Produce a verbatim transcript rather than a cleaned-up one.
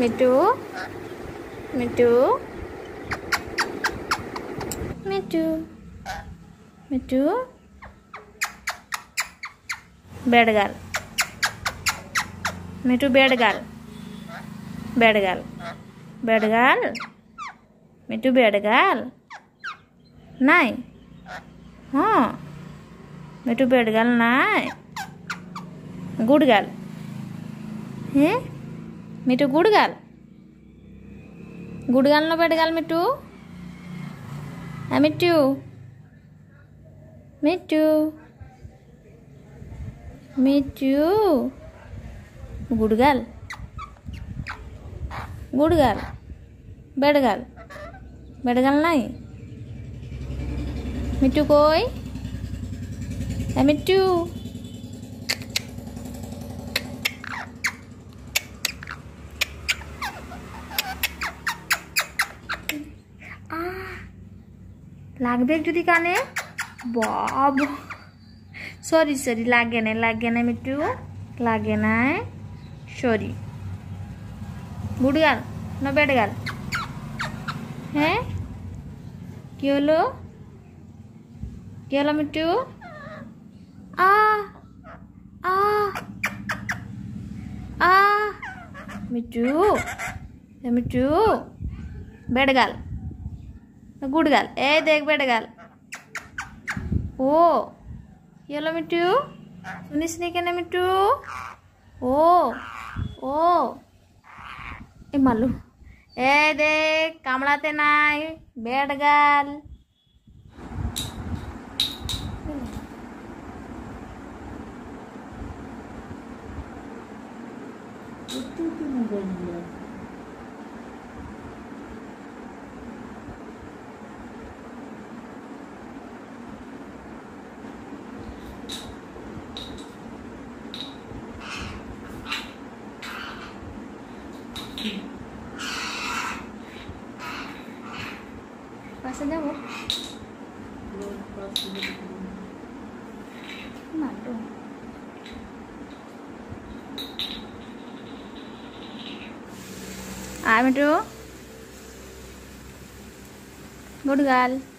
Mittu, Mittu, Mittu, Mittu, bad girl, Mittu bad girl, bad girl, bad girl, Mittu bad girl, nai, huh, Mittu bad girl nai, good girl, eh? Mittu good girl. Good girl no bad girl Mittu. I Mittu. Mittu. Mittu. Good girl. Good girl. Bad girl. Bad girl nahi. Mittu koi. I Mittu. লাগবে যদি কানে বাব sorry sorry লাগে না লাগে না me too লাগে না সরি গুড গাল না ব্যাড গাল হ্যাঁ কি হলো কি হলো মিটু আ আ আ Mitu Mitu bad girl Good girl. Hey, dekh bad girl. Oh, hello, Mittu. Sunisne ke na Mittu. Oh, oh. Hey, malu. Hey, dekh kamlate nai. Bad girl. Mittu ke na bad girl. Passa de amor. Não. I'm a true good girl.